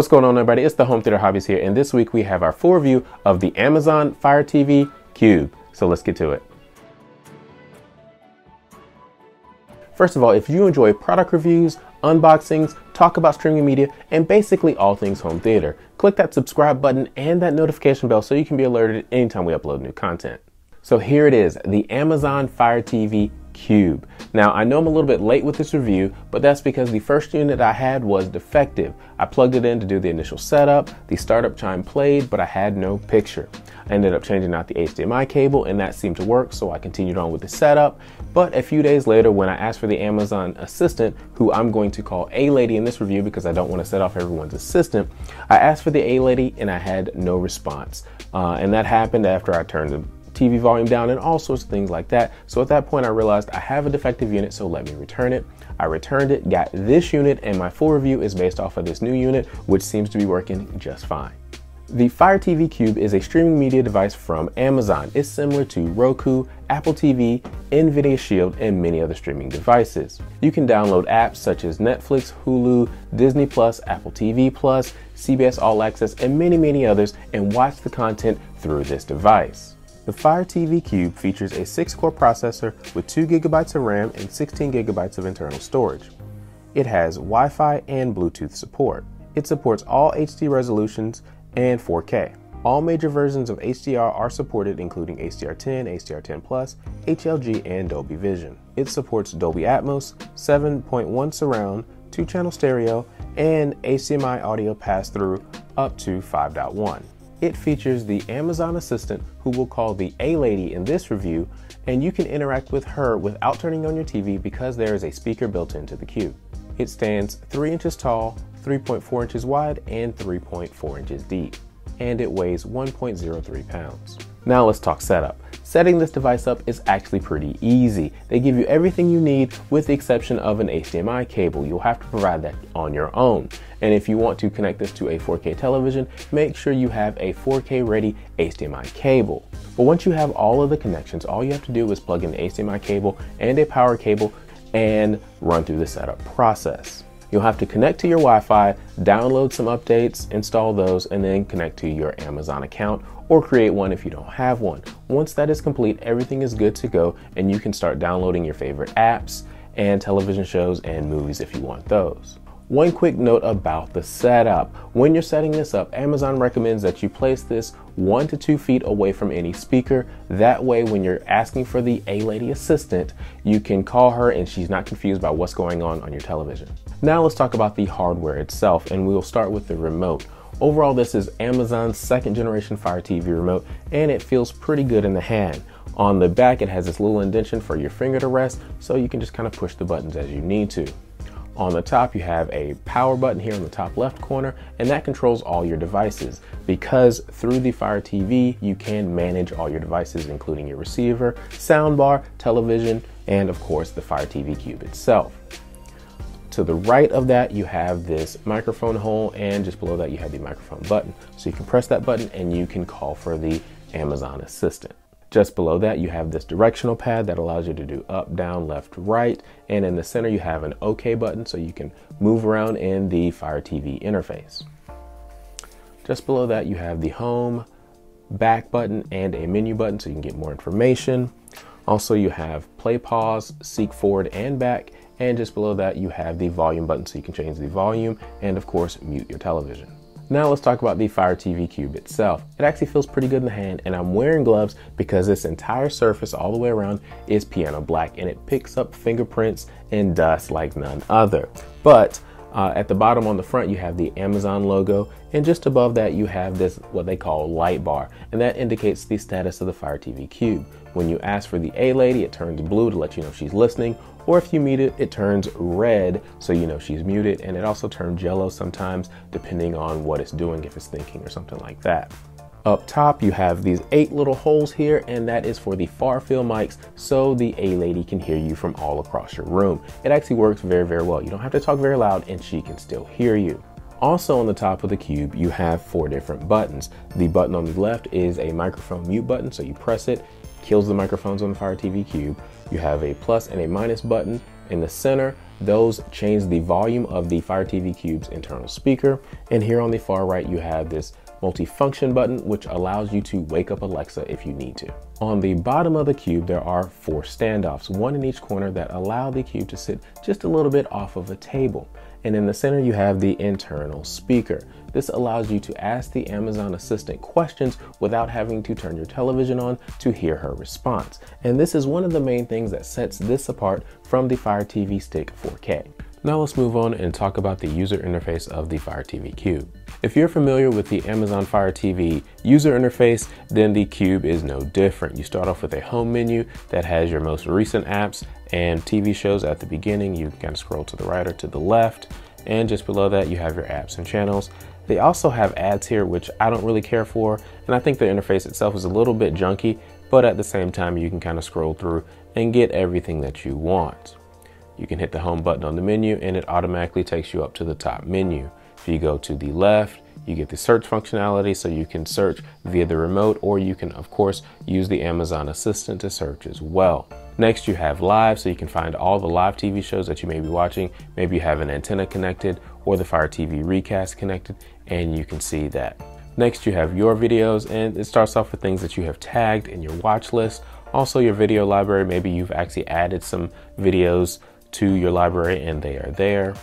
What's going on, everybody? It's the Home Theater Hobbyist here, and this week we have our full review of the Amazon Fire TV Cube. So let's get to it. First of all, if you enjoy product reviews, unboxings, talk about streaming media, and basically all things home theater, click that subscribe button and that notification bell so you can be alerted anytime we upload new content. So here it is, the Amazon Fire TV Cube. Now, I know I'm a little bit late with this review, but that's because the first unit I had was defective. I plugged it in to do the initial setup, the startup chime played, but I had no picture. I ended up changing out the HDMI cable and that seemed to work, so I continued on with the setup. But a few days later, when I asked for the Amazon assistant, who I'm going to call A-Lady in this review because I don't want to set off everyone's assistant, I asked for the A-Lady and I had no response. And that happened after I turned the TV volume down and all sorts of things like that. So at that point I realized I have a defective unit, so let me return it. I returned it, got this unit, and my full review is based off of this new unit, which seems to be working just fine. The Fire TV Cube is a streaming media device from Amazon. It's similar to Roku, Apple TV, Nvidia Shield, and many other streaming devices. You can download apps such as Netflix, Hulu, Disney+, Apple TV+, CBS All Access, and many others, and watch the content through this device. The Fire TV Cube features a 6-core processor with 2 GB of RAM and 16 GB of internal storage. It has Wi-Fi and Bluetooth support. It supports all HD resolutions and 4K. All major versions of HDR are supported, including HDR10, HDR10+, HLG, and Dolby Vision. It supports Dolby Atmos, 7.1 surround, 2-channel stereo, and HDMI audio pass-through up to 5.1. It features the Amazon assistant, who we'll call the A-Lady in this review, and you can interact with her without turning on your TV because there is a speaker built into the Cube. It stands 3 inches tall, 3.4 inches wide, and 3.4 inches deep, and it weighs 1.03 pounds. Now let's talk setup. Setting this device up is actually pretty easy. They give you everything you need with the exception of an HDMI cable. You'll have to provide that on your own. And if you want to connect this to a 4K television, make sure you have a 4K ready HDMI cable. But once you have all of the connections, all you have to do is plug in the HDMI cable and a power cable and run through the setup process. You'll have to connect to your Wi-Fi, download some updates, install those, and then connect to your Amazon account or create one if you don't have one. Once that is complete, everything is good to go and you can start downloading your favorite apps and television shows and movies if you want those. One quick note about the setup. When you're setting this up, Amazon recommends that you place this 1 to 2 feet away from any speaker. That way, when you're asking for the A-Lady assistant, you can call her and she's not confused by what's going on your television. Now let's talk about the hardware itself, and we'll start with the remote. Overall, this is Amazon's 2nd generation Fire TV remote, and it feels pretty good in the hand. On the back, it has this little indentation for your finger to rest, so you can just kind of push the buttons as you need to. On the top, you have a power button here in the top left corner, and that controls all your devices. Because through the Fire TV, you can manage all your devices, including your receiver, soundbar, television, and of course the Fire TV Cube itself. To the right of that, you have this microphone hole, and just below that, you have the microphone button. So you can press that button and you can call for the Amazon assistant. Just below that, you have this directional pad that allows you to do up, down, left, right, and in the center you have an OK button so you can move around in the Fire TV interface. Just below that, you have the home, back button, and a menu button so you can get more information. Also, you have play, pause, seek forward and back, and just below that, you have the volume button so you can change the volume and of course mute your television. Now let's talk about the Fire TV Cube itself. It actually feels pretty good in the hand, and I'm wearing gloves because this entire surface all the way around is piano black, and it picks up fingerprints and dust like none other. But at the bottom on the front, you have the Amazon logo, and just above that, you have this what they call light bar, and that indicates the status of the Fire TV Cube. When you ask for the A-Lady, it turns blue to let you know she's listening, or if you mute it, it turns red so you know she's muted, and it also turns yellow sometimes depending on what it's doing, if it's thinking or something like that. Up top, you have these 8 little holes here, and that is for the far field mics so the A-Lady can hear you from all across your room. It actually works very well. You don't have to talk very loud and she can still hear you. Also on the top of the Cube, you have 4 different buttons. The button on the left is a microphone mute button, so you press it, kills the microphones on the Fire TV Cube. You have a plus and a minus button in the center, Those change the volume of the Fire TV Cube's internal speaker. And here on the far right, you have this multifunction button, which allows you to wake up Alexa if you need to. On the bottom of the Cube, there are 4 standoffs, one in each corner, that allow the Cube to sit just a little bit off of a table. And in the center, you have the internal speaker. This allows you to ask the Amazon Assistant questions without having to turn your television on to hear her response. And this is one of the main things that sets this apart from the Fire TV Stick 4K. Now let's move on and talk about the user interface of the Fire TV Cube. If you're familiar with the Amazon Fire TV user interface, then the Cube is no different. You start off with a home menu that has your most recent apps and TV shows at the beginning. You can kind of scroll to the right or to the left, and just below that you have your apps and channels. They also have ads here, which I don't really care for, and I think the interface itself is a little bit junky, but at the same time you can kind of scroll through and get everything that you want. You can hit the home button on the menu and it automatically takes you up to the top menu. If you go to the left, you get the search functionality, so you can search via the remote, or you can of course use the Amazon Assistant to search as well. Next you have live, so you can find all the live TV shows that you may be watching. Maybe you have an antenna connected or the Fire TV Recast connected, and you can see that. Next you have your videos, and it starts off with things that you have tagged in your watch list. Also your video library, maybe you've actually added some videos to your library and they are there.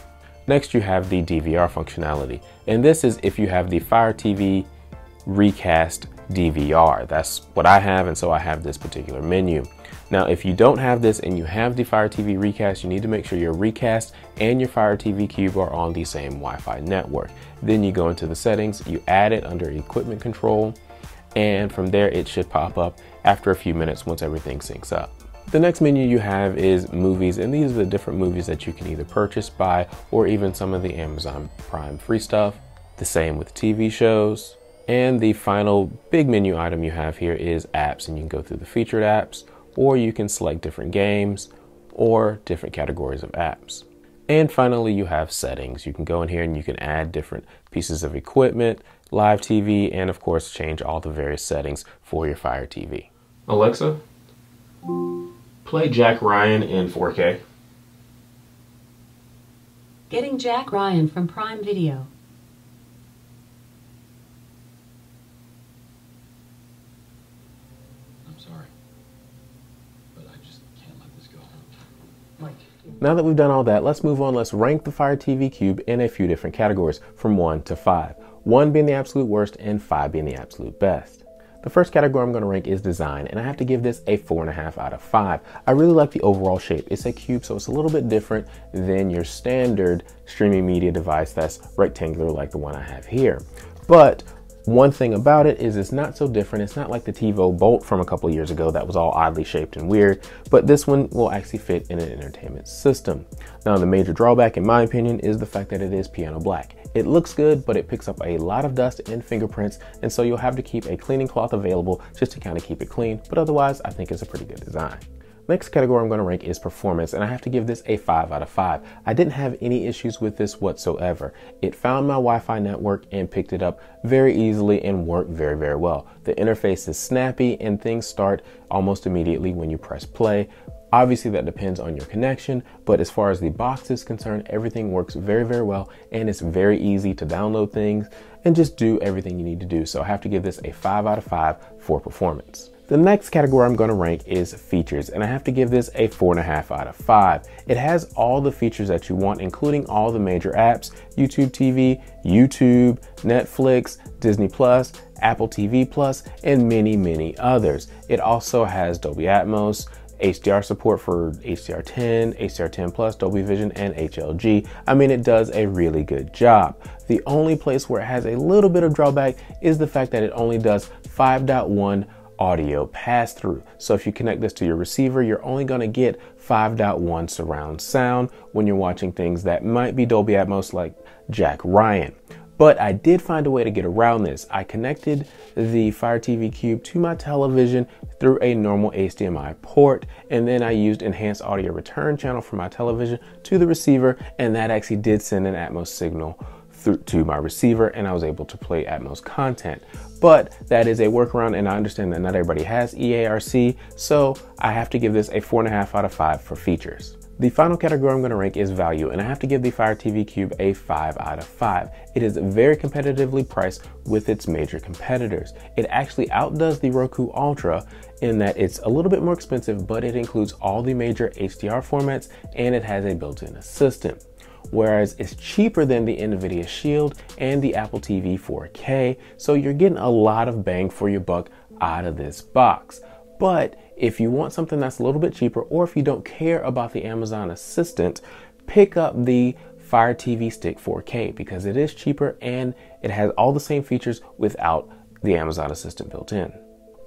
Next you have the DVR functionality, and this is if you have the Fire TV Recast DVR. That's what I have, and so I have this particular menu. Now if you don't have this and you have the Fire TV Recast, you need to make sure your Recast and your Fire TV Cube are on the same Wi-Fi network. Then you go into the settings, you add it under equipment control, and from there it should pop up after a few minutes once everything syncs up. The next menu you have is movies, and these are the different movies that you can either purchase, buy, or even some of the Amazon Prime free stuff. The same with TV shows. And the final big menu item you have here is apps, and you can go through the featured apps, or you can select different games or different categories of apps. And finally, you have settings. You can go in here and you can add different pieces of equipment, live TV, and of course, change all the various settings for your Fire TV. Alexa, play Jack Ryan in 4K. Getting Jack Ryan from Prime Video. I'm sorry, but I just can't let this go. Mike. Now that we've done all that, let's move on. Let's rank the Fire TV Cube in a few different categories from 1 to 5. 1 being the absolute worst and 5 being the absolute best. The first category I'm going to rank is design, and I have to give this a 4.5 out of 5. I really like the overall shape. It's a cube, so it's a little bit different than your standard streaming media device that's rectangular like the one I have here. But one thing about it is it's not so different. It's not like the TiVo Bolt from a couple years ago that was all oddly shaped and weird, but this one will actually fit in an entertainment system. Now the major drawback in my opinion is the fact that it is piano black. It looks good, but it picks up a lot of dust and fingerprints, and so you'll have to keep a cleaning cloth available just to kind of keep it clean, but otherwise I think it's a pretty good design. Next category I'm going to rank is performance, and I have to give this a 5 out of 5. I didn't have any issues with this whatsoever. It found my Wi-Fi network and picked it up very easily and worked very, very well. The interface is snappy and things start almost immediately when you press play. Obviously that depends on your connection, but as far as the box is concerned, everything works very, very well, and it's very easy to download things and just do everything you need to do. So I have to give this a 5 out of 5 for performance. The next category I'm going to rank is features, and I have to give this a 4.5 out of 5. It has all the features that you want, including all the major apps, YouTube TV, YouTube, Netflix, Disney+, Apple TV+, and many, many others. It also has Dolby Atmos, HDR support for HDR10, HDR10+, Dolby Vision, and HLG. I mean, it does a really good job. The only place where it has a little bit of drawback is the fact that it only does 5.1 audio pass through. So if you connect this to your receiver, you're only going to get 5.1 surround sound when you're watching things that might be Dolby Atmos like Jack Ryan. But I did find a way to get around this. I connected the Fire TV Cube to my television through a normal HDMI port, and then I used enhanced audio return channel from my television to the receiver, and that actually did send an Atmos signal through to my receiver, and I was able to play Atmos content. But that is a workaround, and I understand that not everybody has EARC, so I have to give this a 4.5 out of 5 for features. The final category I'm going to rank is value, and I have to give the Fire TV Cube a 5 out of 5. It is very competitively priced with its major competitors. It actually outdoes the Roku Ultra in that it's a little bit more expensive, but it includes all the major HDR formats and it has a built-in assistant. Whereas it's cheaper than the Nvidia Shield and the Apple TV 4K, so you're getting a lot of bang for your buck out of this box. But if you want something that's a little bit cheaper, or if you don't care about the Amazon Assistant, pick up the Fire TV Stick 4K because it is cheaper and it has all the same features without the Amazon Assistant built in.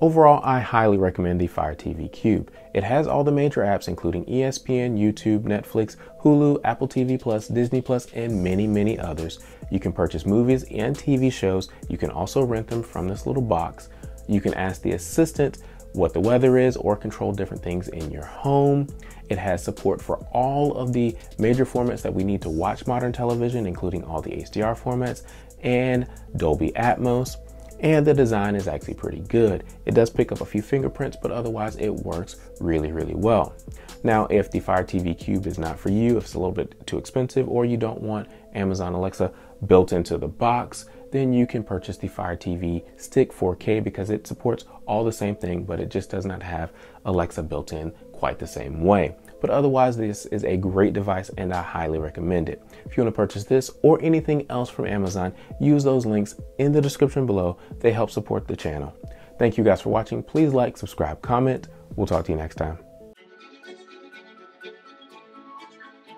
Overall, I highly recommend the Fire TV Cube. It has all the major apps including ESPN, YouTube, Netflix, Hulu, Apple TV+, Disney+, and many, many others. You can purchase movies and TV shows. You can also rent them from this little box. You can ask the assistant what the weather is or control different things in your home. It has support for all of the major formats that we need to watch modern television, including all the HDR formats and Dolby Atmos. And the design is actually pretty good. It does pick up a few fingerprints, but otherwise it works really, really well. Now, if the Fire TV Cube is not for you, if it's a little bit too expensive, or you don't want Amazon Alexa built into the box, then you can purchase the Fire TV Stick 4K because it supports all the same thing, but it just does not have Alexa built in quite the same way. But otherwise, this is a great device and I highly recommend it. If you want to purchase this or anything else from Amazon, use those links in the description below. They help support the channel. Thank you guys for watching. Please like, subscribe, comment. We'll talk to you next time.